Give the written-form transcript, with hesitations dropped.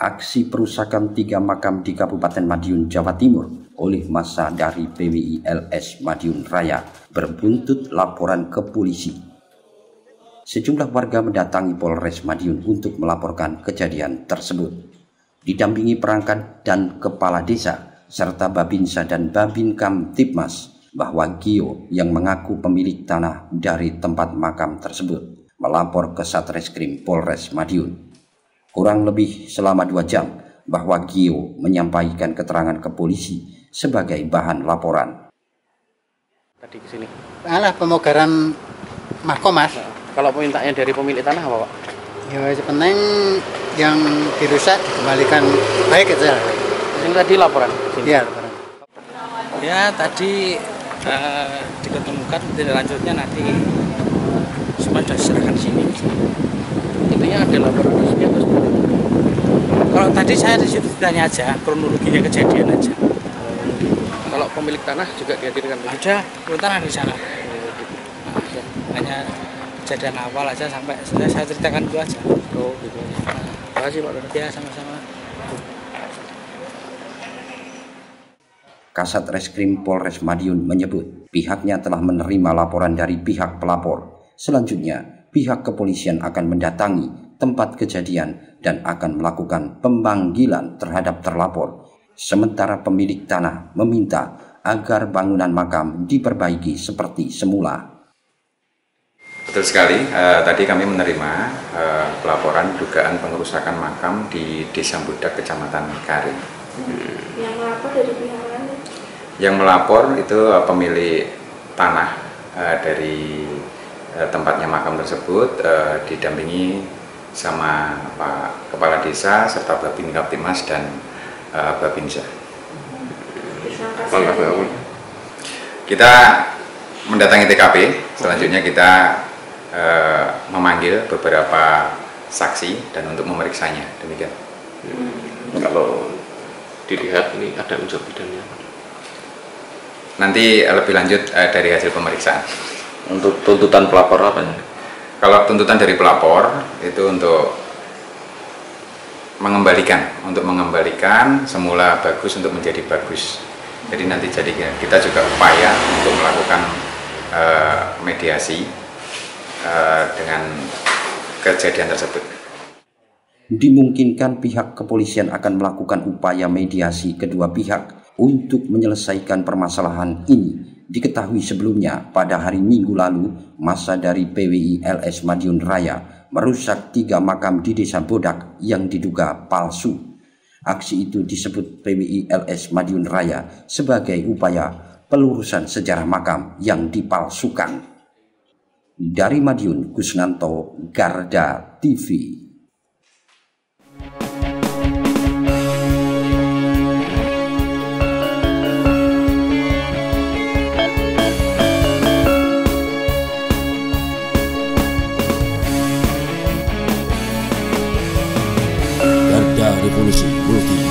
aksi perusakan 3 makam di Kabupaten Madiun, Jawa Timur oleh massa dari PWI LS Madiun Raya berbuntut laporan ke polisi. Sejumlah warga mendatangi Polres Madiun untuk melaporkan kejadian tersebut. Didampingi perangkat dan kepala desa, serta Babinsa dan Babinkam Tipmas, bahwa Gio yang mengaku pemilik tanah dari tempat makam tersebut melapor ke Satreskrim Polres Madiun. Kurang lebih selama 2 jam, bahwa Gio menyampaikan keterangan ke polisi sebagai bahan laporan. Tadi ke sini. Alah, pemogaran mahkom, Mas. Nah, kalau permintaannya dari pemilik tanah apa, Pak? Ya, sepenting yang dirusak dikembalikan baik aja. Yang tadi laporan? Iya, laporan. Ya, tadi diketemukan, tindak lanjutnya nanti semua sudah diserahkan sini. Intinya ada laporan resmi atau seperti itu. Kalau tadi saya disitu ditanya aja, kronologinya kejadian aja. Kalau pemilik tanah juga dihadirkan? Ada, pemilik tanah di sana. Nah, hanya kejadian awal aja sampai saya ceritakan dulu aja. Oh, gitu. Terima kasih, Pak. Ya, sama-sama. Kasat Reskrim Polres Madiun menyebut pihaknya telah menerima laporan dari pihak pelapor. Selanjutnya, pihak kepolisian akan mendatangi tempat kejadian dan akan melakukan pemanggilan terhadap terlapor. Sementara pemilik tanah meminta agar bangunan makam diperbaiki seperti semula. Betul sekali, tadi kami menerima pelaporan dugaan pengerusakan makam di Desa Bodak, Kecamatan Karing. Yang melapor dari pihak mana? Yang melapor itu pemilik tanah dari tempatnya makam tersebut, didampingi sama Pak Kepala Desa serta Babinkam Tipmas dan Babinsa. Kita mendatangi TKP, selanjutnya kita memanggil beberapa saksi dan untuk memeriksanya. Demikian. Kalau dilihat ini ada unsur pidananya. Nanti lebih lanjut dari hasil pemeriksaan. Untuk tuntutan pelapor apa ya? Kalau tuntutan dari pelapor itu untuk mengembalikan semula bagus untuk menjadi bagus. Jadi nanti jadinya kita juga upaya untuk melakukan mediasi dengan kejadian tersebut. Dimungkinkan pihak kepolisian akan melakukan upaya mediasi kedua pihak untuk menyelesaikan permasalahan ini. Diketahui sebelumnya, pada hari Minggu lalu, massa dari PWI LS Madiun Raya merusak 3 makam di Desa Bodak yang diduga palsu. Aksi itu disebut PWI LS Madiun Raya sebagai upaya pelurusan sejarah makam yang dipalsukan. Dari Madiun, Kusnanto, Garda TV. Revolusi Multi.